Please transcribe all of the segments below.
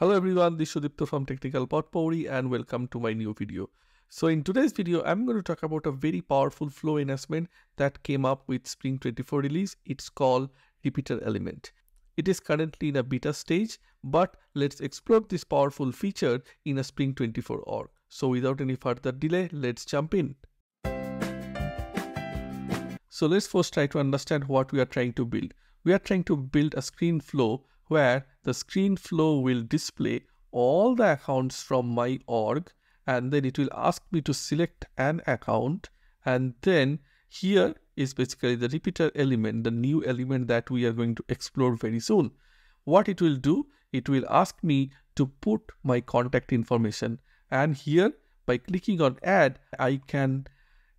Hello everyone, this is Sudipta from Technical Potpourri and welcome to my new video. So in today's video, I'm going to talk about a very powerful flow enhancement that came up with Spring '24 release. It's called Repeater Element. It is currently in a beta stage, but let's explore this powerful feature in a Spring '24 org. So without any further delay, let's jump in. So let's first try to understand what we are trying to build. We are trying to build a screen flow where the screen flow will display all the accounts from my org, and then it will ask me to select an account, and then here is basically the repeater element, the new element that we are going to explore very soon. What it will do, it will ask me to put my contact information, and here by clicking on add, I can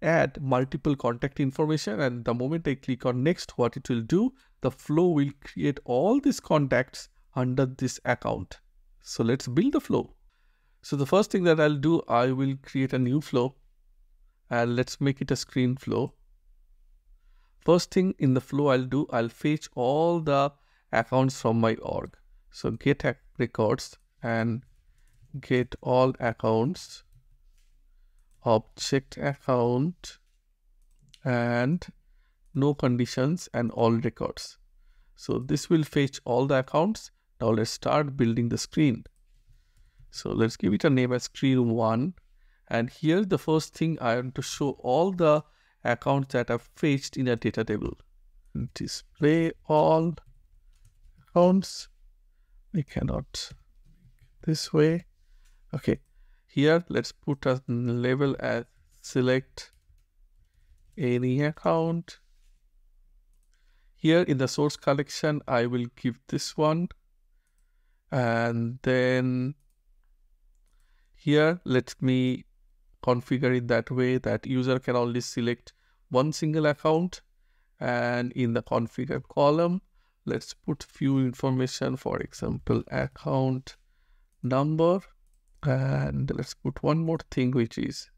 add multiple contact information, and the moment I click on next, what it will do, the flow will create all these contacts under this account. So let's build the flow. So the first thing that I'll do, I will create a new flow and let's make it a screen flow. First thing in the flow I'll do, I'll fetch all the accounts from my org. So get records and get all accounts, object account, and no conditions and all records. So this will fetch all the accounts. Now let's start building the screen. So let's give it a name as screen 1, and here the first thing I want to show all the accounts that are fetched in a data table. Display all accounts. We cannot this way. Okay. Here, let's put a label as select any account. Here in the source collection, I will give this one. And then here, let me configure it that way that user can only select one single account. And in the configure column, let's put few information, for example, account number. And let's put one more thing, which is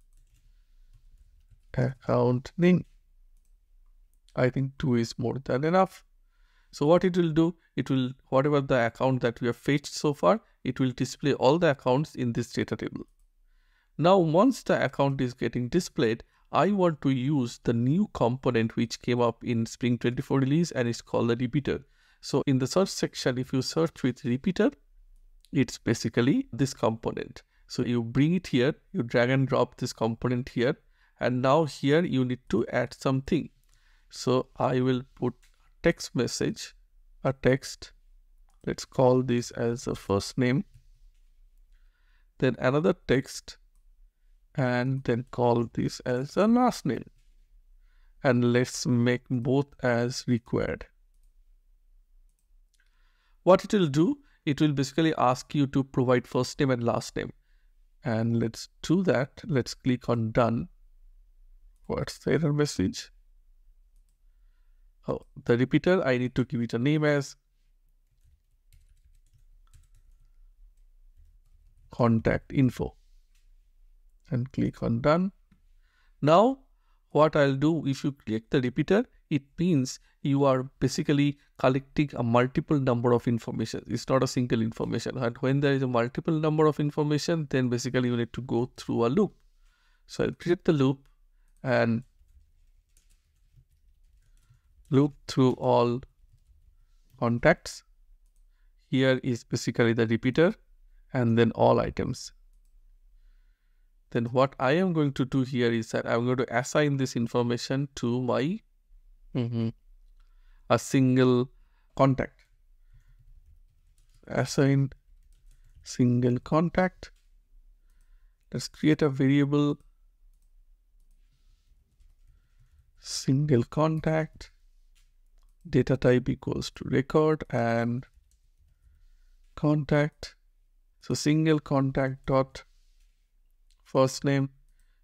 account name. I think 2 is more than enough. So what it will do, it will, whatever the account that we have fetched so far, it will display all the accounts in this data table. Now, once the account is getting displayed, I want to use the new component which came up in Spring '24 release, and it's called the repeater. So in the search section, if you search with repeater, it's basically this component. So you bring it here, you drag and drop this component here, and now here you need to add something. So I will put text message, a text. Let's call this as a first name. Then another text, and then call this as a last name. And let's make both as required. What it will do, it will basically ask you to provide first name and last name. And let's do that. Let's click on done. What's the error message? Oh, the repeater, I need to give it a name as contact info. And click on done. Now, what I'll do, if you click the repeater, it means you are basically collecting a multiple number of information. It's not a single information. And when there is a multiple number of information, then basically you need to go through a loop. So I'll create the loop and loop through all contacts. Here is basically the repeater and then all items. Then what I am going to do here is that I'm going to assign this information to my a single contact. Assign single contact. Let's create a variable single contact, data type equals to record and contact. So single contact dot first name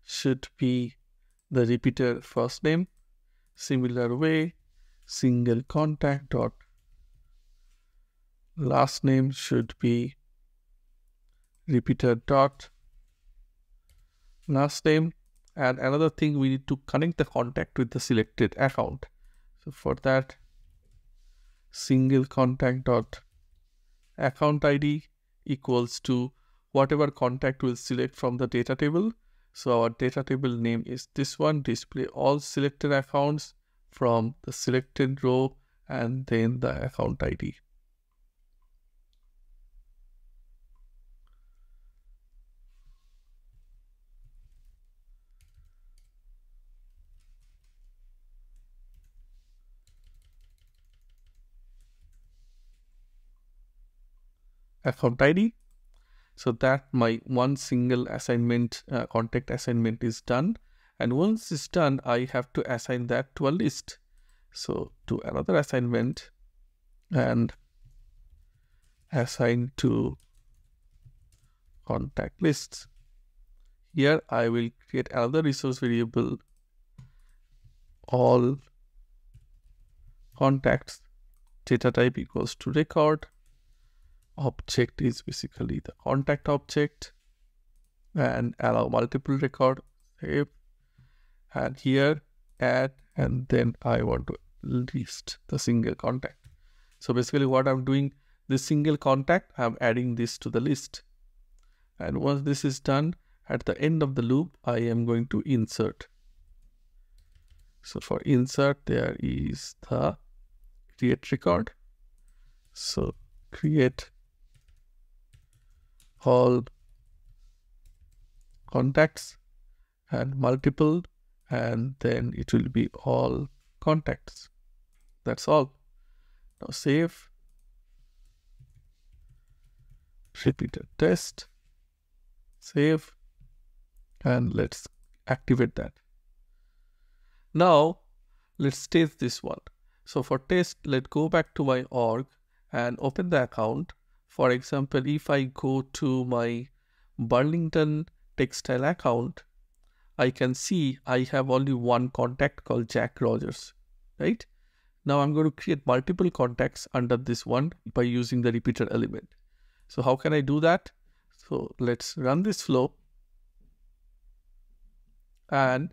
should be the repeater first name. Similar way, single contact dot last name should be repeater dot last name. And another thing, we need to connect the contact with the selected account. So for that, single contact dot account ID equals to whatever contact we'll select from the data table. So our data table name is this one, display all selected accounts from the selected row and then the account ID. Account ID. So that my one single assignment, contact assignment is done. And once it's done, I have to assign that to a list. So to another assignment and assign to contact lists. Here I will create another resource variable, all contacts, data type equals to record. Object is basically the contact object, and allow multiple record, save, and here add, and then I want to list the single contact. So basically what I'm doing, this single contact, I'm adding this to the list. And once this is done, at the end of the loop, I am going to insert. So for insert, there is the create record. So create all contacts and multiple, and then it will be all contacts. That's all. Now save, repeater test, save, and let's activate that. Now let's test this one. So for test, let's go back to my org and open the account. For example, if I go to my Burlington Textile account, I can see I have only one contact called Jack Rogers, right? Now I'm going to create multiple contacts under this one by using the repeater element. So how can I do that? So let's run this flow. And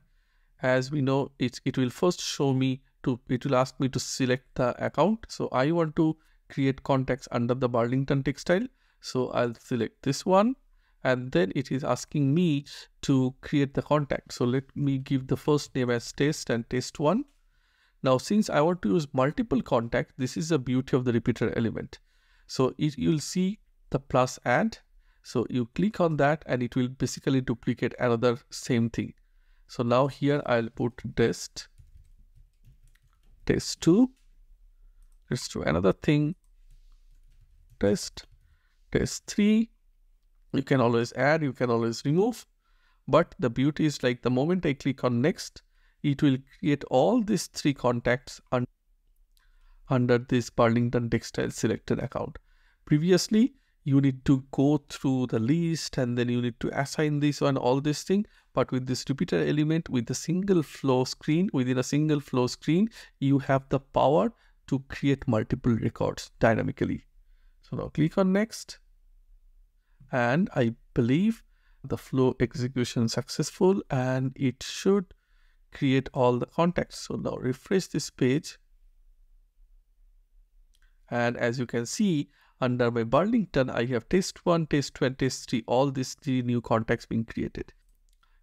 as we know, it will first show me to, it will ask me to select the account. So I want to create contacts under the Burlington Textile. So I'll select this one, and then it is asking me to create the contact. So let me give the first name as test and test one. Now, since I want to use multiple contacts, this is the beauty of the repeater element. So you'll see the plus add. So you click on that and it will basically duplicate another same thing. So now here I'll put test, test two. Let's do another thing, test, test 3. You can always add, you can always remove, but the beauty is like the moment I click on next, it will create all these 3 contacts under this Burlington Textile selected account. Previously, you need to go through the list and then you need to assign this one, all this thing. But with this repeater element, with a single flow screen, within a single flow screen, you have the power to create multiple records dynamically. So now click on next. And I believe the flow execution successful, and it should create all the contacts. So now refresh this page. And as you can see, under my Burlington, I have test 1, test 2, and test 3, all these 3 new contacts being created.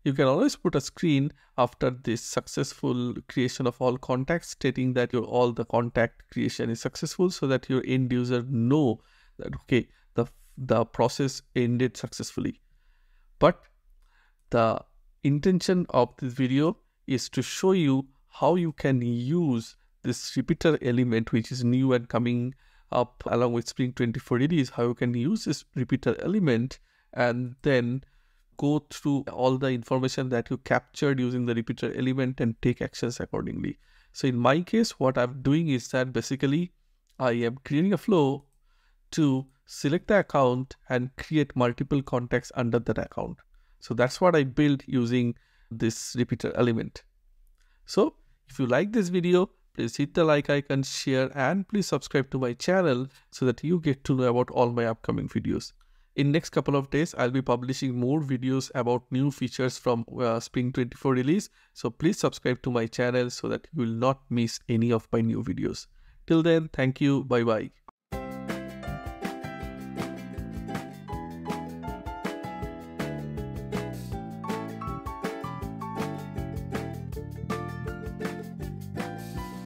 You can always put a screen after this successful creation of all contacts stating that your all the contact creation is successful, so that your end user know that, okay, the process ended successfully. But the intention of this video is to show you how you can use this repeater element, which is new and coming up along with Spring '24 release, how you can use this repeater element and then go through all the information that you captured using the repeater element and take actions accordingly. So in my case, what I'm doing is that basically I am creating a flow to select the account and create multiple contacts under that account. So that's what I built using this repeater element. So if you like this video, please hit the like icon, share, and please subscribe to my channel so that you get to know about all my upcoming videos. In next couple of days, I'll be publishing more videos about new features from Spring '24 release. So please subscribe to my channel so that you will not miss any of my new videos. Till then, thank you. Bye-bye.